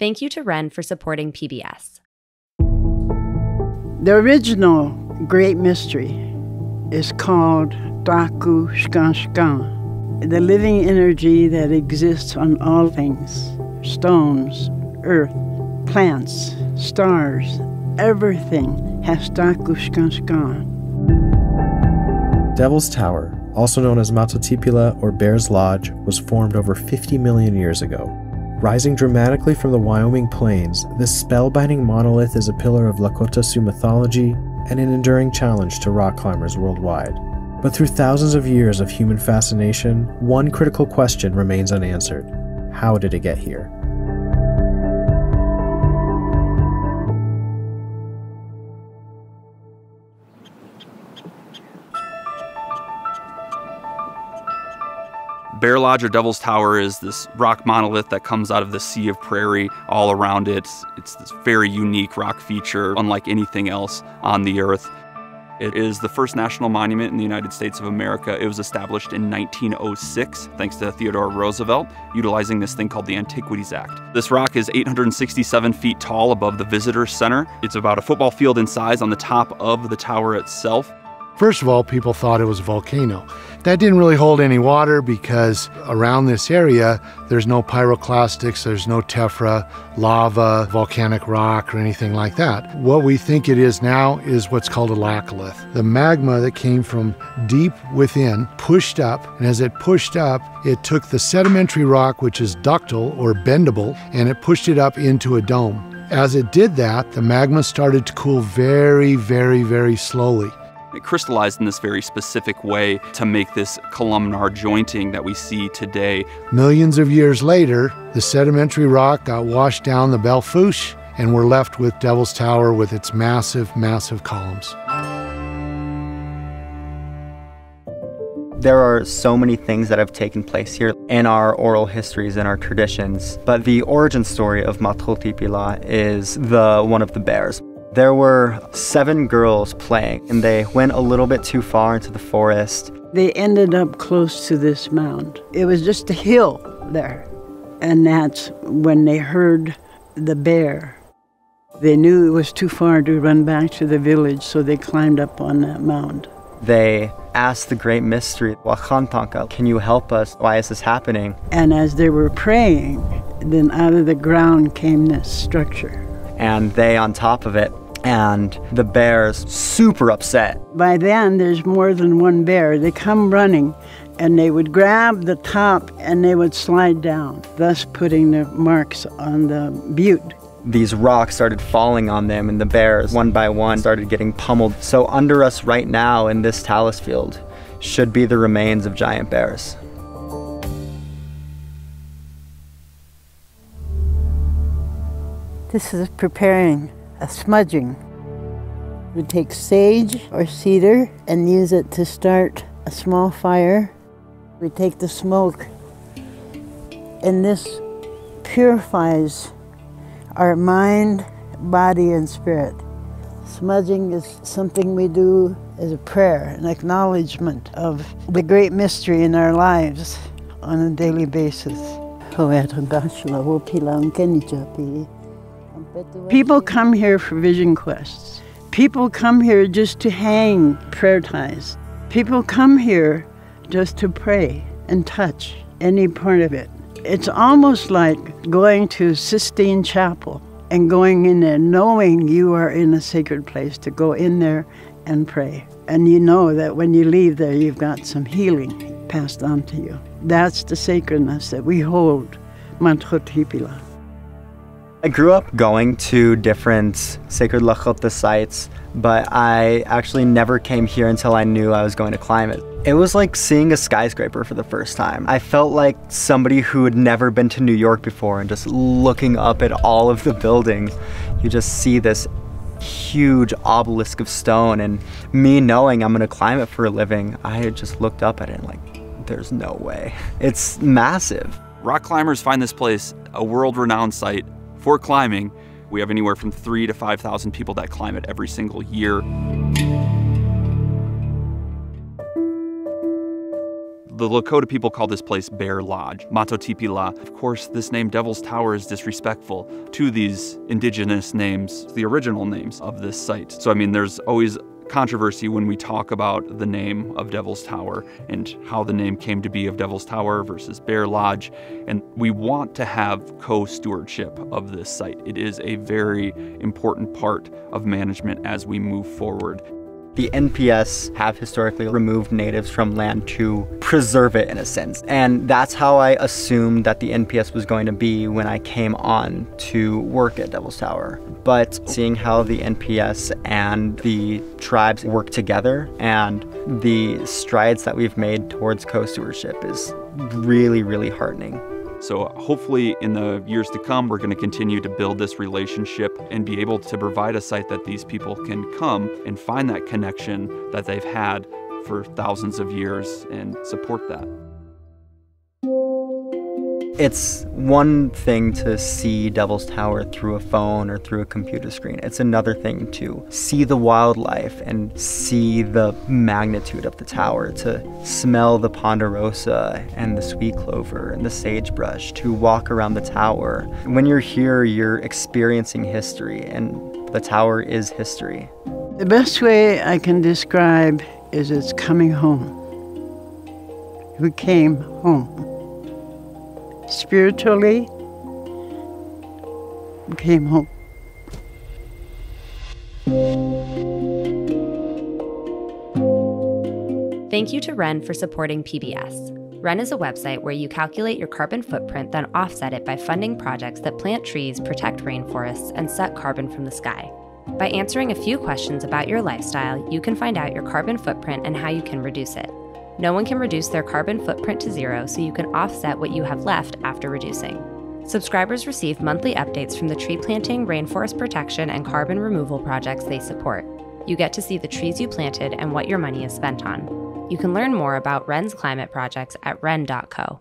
Thank you to Wren for supporting PBS. The original great mystery is called Taku Shkanshkan, the living energy that exists on all things, stones, earth, plants, stars, everything has Taku Shkanshkan. Devil's Tower, also known as Mato Tipila or Bear's Lodge, was formed over 50 million years ago. Rising dramatically from the Wyoming plains, this spellbinding monolith is a pillar of Lakota Sioux mythology and an enduring challenge to rock climbers worldwide. But through thousands of years of human fascination, one critical question remains unanswered. How did it get here? Bear Lodge or Devil's Tower is this rock monolith that comes out of the sea of prairie all around it. It's this very unique rock feature, unlike anything else on the earth. It is the first national monument in the United States of America. It was established in 1906, thanks to Theodore Roosevelt, utilizing this thing called the Antiquities Act. This rock is 867 feet tall above the visitor center. It's about a football field in size on the top of the tower itself. First of all, people thought it was a volcano. That didn't really hold any water because around this area, there's no pyroclastics, there's no tephra, lava, volcanic rock, or anything like that. What we think it is now is what's called a laccolith. The magma that came from deep within pushed up, and as it pushed up, it took the sedimentary rock, which is ductile or bendable, and it pushed it up into a dome. As it did that, the magma started to cool very, very, very slowly. It crystallized in this very specific way to make this columnar jointing that we see today. Millions of years later, the sedimentary rock got washed down the Belle Fourche, and we're left with Devil's Tower with its massive, massive columns. There are so many things that have taken place here in our oral histories and our traditions, but the origin story of Mato Tipila is the one of the bears. There were 7 girls playing, and they went a little bit too far into the forest. They ended up close to this mound. It was just a hill there, and that's when they heard the bear. They knew it was too far to run back to the village, so they climbed up on that mound. They asked the great mystery, Wakantanka, can you help us? Why is this happening? And as they were praying, then out of the ground came this structure. And they on top of it, and the bear's super upset. By then, there's more than one bear. They come running, and they would grab the top, and they would slide down, thus putting the marks on the butte. These rocks started falling on them, and the bears, one by one, started getting pummeled. So under us right now in this talus field should be the remains of giant bears. This is preparing a smudging. We take sage or cedar and use it to start a small fire. We take the smoke, and this purifies our mind, body, and spirit. Smudging is something we do as a prayer, an acknowledgement of the great mystery in our lives on a daily basis. People come here for vision quests. People come here just to hang prayer ties. People come here just to pray and touch any part of it. It's almost like going to Sistine Chapel and going in there knowing you are in a sacred place to go in there and pray. And you know that when you leave there, you've got some healing passed on to you. That's the sacredness that we hold, Mato Tipila. I grew up going to different sacred Lakota sites, but I actually never came here until I knew I was going to climb it. It was like seeing a skyscraper for the first time. I felt like somebody who had never been to New York before and just looking up at all of the buildings. You just see this huge obelisk of stone, and me knowing I'm going to climb it for a living, I had just looked up at it and like, there's no way. It's massive. Rock climbers find this place a world-renowned site for climbing. We have anywhere from 3,000 to 5,000 people that climb it every single year. The Lakota people call this place Bear Lodge, Mato Tipila. Of course, this name Devil's Tower is disrespectful to these indigenous names, the original names of this site. So I mean, there's always controversy when we talk about the name of Devil's Tower and how the name came to be of Devil's Tower versus Bear Lodge. And we want to have co-stewardship of this site. It is a very important part of management as we move forward. The NPS have historically removed natives from land to preserve it in a sense. And that's how I assumed that the NPS was going to be when I came on to work at Devil's Tower. But seeing how the NPS and the tribes work together and the strides that we've made towards co-stewardship is really, really heartening. So hopefully in the years to come, we're going to continue to build this relationship and be able to provide a site that these people can come and find that connection that they've had for thousands of years and support that. It's one thing to see Devil's Tower through a phone or through a computer screen. It's another thing to see the wildlife and see the magnitude of the tower, to smell the ponderosa and the sweet clover and the sagebrush, to walk around the tower. When you're here, you're experiencing history, and the tower is history. The best way I can describe is it's coming home. We came home. Spiritually, we came home. Thank you to Wren for supporting PBS. Wren is a website where you calculate your carbon footprint, then offset it by funding projects that plant trees, protect rainforests, and suck carbon from the sky. By answering a few questions about your lifestyle, you can find out your carbon footprint and how you can reduce it. No one can reduce their carbon footprint to zero, so you can offset what you have left after reducing. Subscribers receive monthly updates from the tree planting, rainforest protection, and carbon removal projects they support. You get to see the trees you planted and what your money is spent on. You can learn more about Wren's climate projects at wren.co.